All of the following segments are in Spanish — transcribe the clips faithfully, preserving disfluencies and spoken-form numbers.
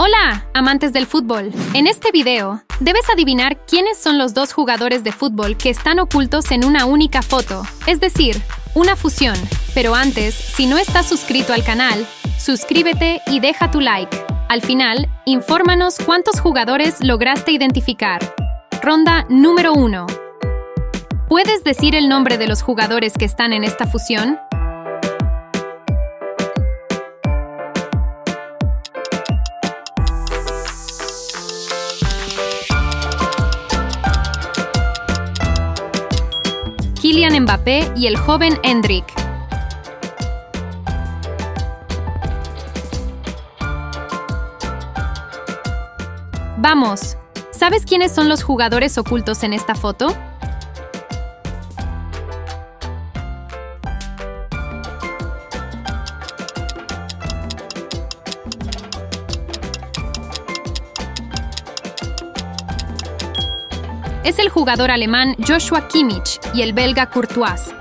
Hola, amantes del fútbol. En este video, debes adivinar quiénes son los dos jugadores de fútbol que están ocultos en una única foto, es decir, una fusión. Pero antes, si no estás suscrito al canal, suscríbete y deja tu like. Al final, infórmanos cuántos jugadores lograste identificar. Ronda número uno. ¿Puedes decir el nombre de los jugadores que están en esta fusión? Kylian Mbappé y el joven Endrick. ¡Vamos! ¿Sabes quiénes son los jugadores ocultos en esta foto? Es el jugador alemán Joshua Kimmich y el belga Courtois.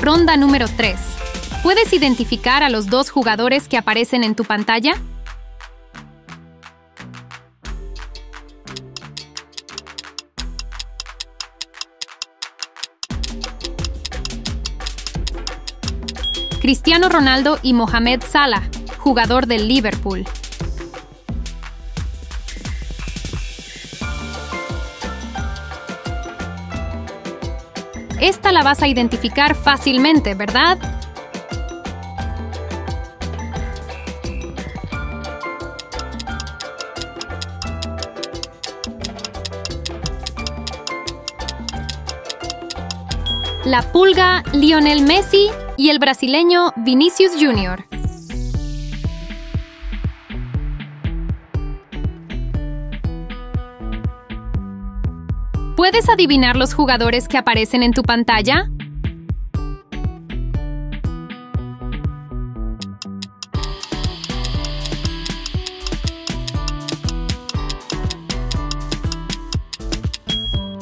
Ronda número tres. ¿Puedes identificar a los dos jugadores que aparecen en tu pantalla? Cristiano Ronaldo y Mohamed Salah, jugador del Liverpool. Esta la vas a identificar fácilmente, ¿verdad? La pulga Lionel Messi y el brasileño Vinicius Junior ¿Puedes adivinar los jugadores que aparecen en tu pantalla?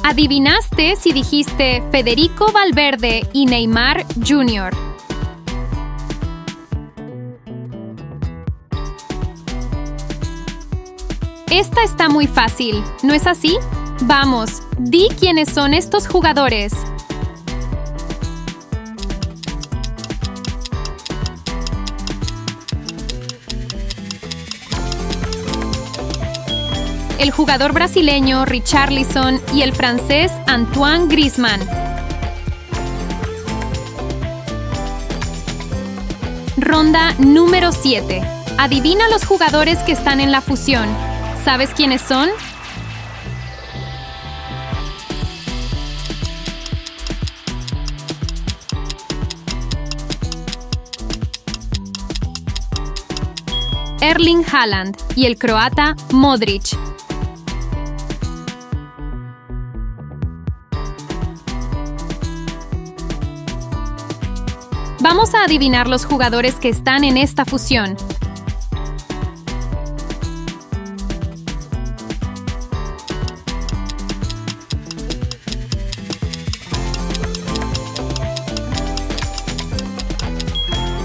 ¿Adivinaste si dijiste Federico Valverde y Neymar junior? Esta está muy fácil, ¿no es así? Vamos, di quiénes son estos jugadores. El jugador brasileño Richarlison y el francés Antoine Griezmann. Ronda número siete. Adivina los jugadores que están en la fusión. ¿Sabes quiénes son? Erling Haaland y el croata Modric. Vamos a adivinar los jugadores que están en esta fusión.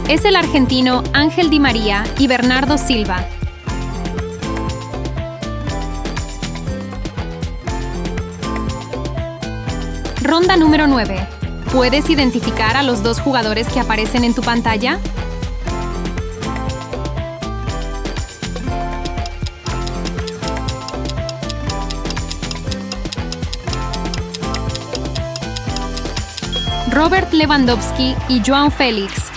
Es el argentino Ángel Di María y Bernardo Silva. Ronda número nueve. ¿Puedes identificar a los dos jugadores que aparecen en tu pantalla? Robert Lewandowski y João Félix.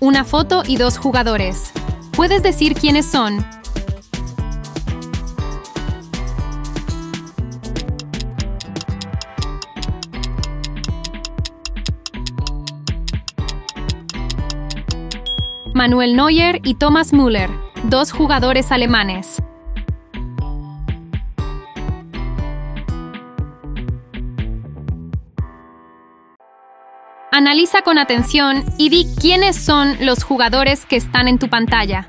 Una foto y dos jugadores. ¿Puedes decir quiénes son? Manuel Neuer y Thomas Müller, dos jugadores alemanes. Analiza con atención y di quiénes son los jugadores que están en tu pantalla.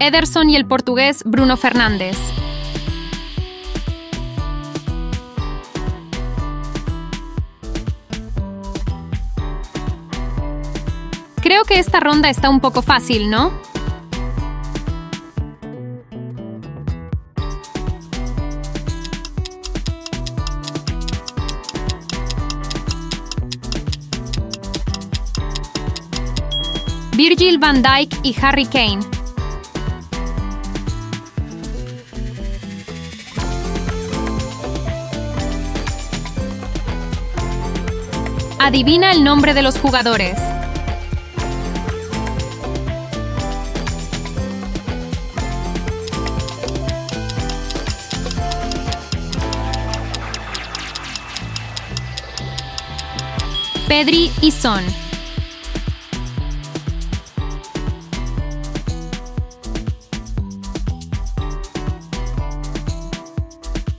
Ederson y el portugués Bruno Fernandes. Creo que esta ronda está un poco fácil, ¿no? Virgil van Dijk y Harry Kane. Adivina el nombre de los jugadores. Pedri y Son.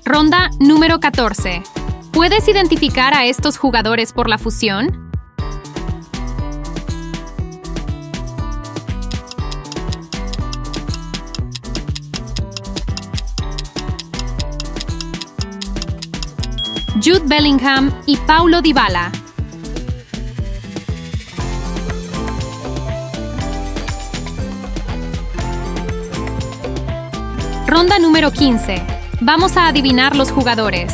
Ronda número catorce. ¿Puedes identificar a estos jugadores por la fusión? Jude Bellingham y Paulo Dybala. Ronda número quince. Vamos a adivinar los jugadores.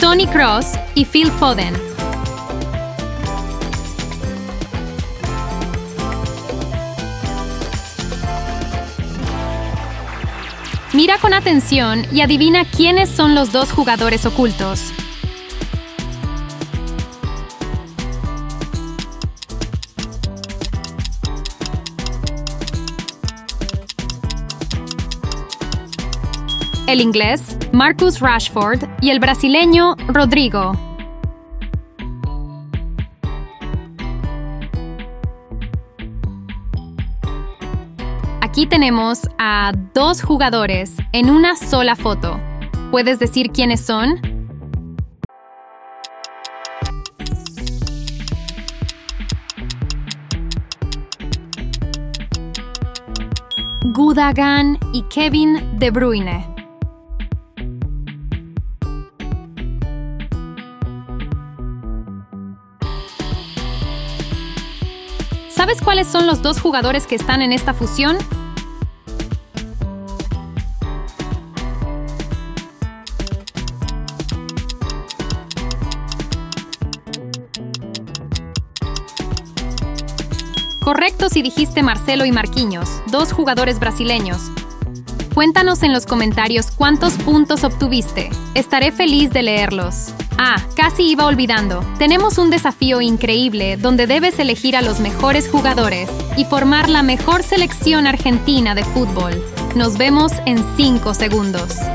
Toni Kroos y Phil Foden. Mira con atención y adivina quiénes son los dos jugadores ocultos. El inglés, Marcus Rashford, y el brasileño, Rodrigo. Aquí tenemos a dos jugadores en una sola foto. ¿Puedes decir quiénes son? Gundogan y Kevin De Bruyne. ¿Sabes cuáles son los dos jugadores que están en esta fusión? Correcto si dijiste Marcelo y Marquinhos, dos jugadores brasileños. Cuéntanos en los comentarios cuántos puntos obtuviste. Estaré feliz de leerlos. Ah, casi iba olvidando. Tenemos un desafío increíble donde debes elegir a los mejores jugadores y formar la mejor selección argentina de fútbol. Nos vemos en cinco segundos.